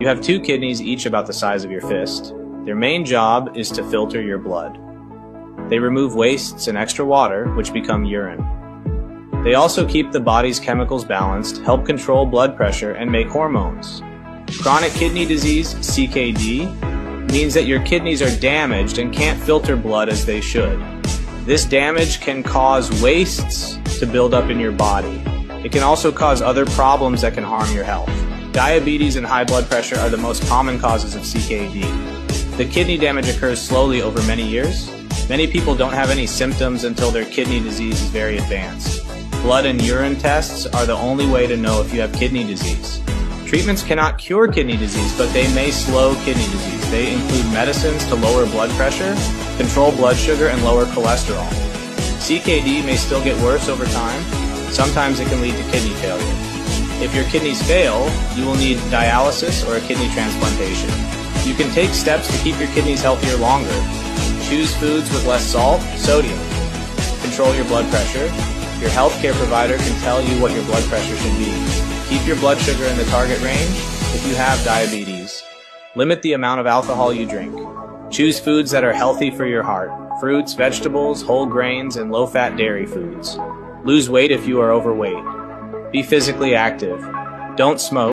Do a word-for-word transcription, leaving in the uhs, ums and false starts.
You have two kidneys, each about the size of your fist. Their main job is to filter your blood. They remove wastes and extra water, which become urine. They also keep the body's chemicals balanced, help control blood pressure, and make hormones. Chronic kidney disease, C K D, means that your kidneys are damaged and can't filter blood as they should. This damage can cause wastes to build up in your body. It can also cause other problems that can harm your health. Diabetes and high blood pressure are the most common causes of C K D. The kidney damage occurs slowly over many years. Many people don't have any symptoms until their kidney disease is very advanced. Blood and urine tests are the only way to know if you have kidney disease. Treatments cannot cure kidney disease, but they may slow kidney disease. They include medicines to lower blood pressure, control blood sugar, and lower cholesterol. C K D may still get worse over time. Sometimes it can lead to kidney failure. If your kidneys fail, you will need dialysis or a kidney transplantation. You can take steps to keep your kidneys healthier longer. Choose foods with less salt, sodium. Control your blood pressure. Your healthcare provider can tell you what your blood pressure should be. Keep your blood sugar in the target range if you have diabetes. Limit the amount of alcohol you drink. Choose foods that are healthy for your heart. Fruits, vegetables, whole grains, and low-fat dairy foods. Lose weight if you are overweight. Be physically active. Don't smoke.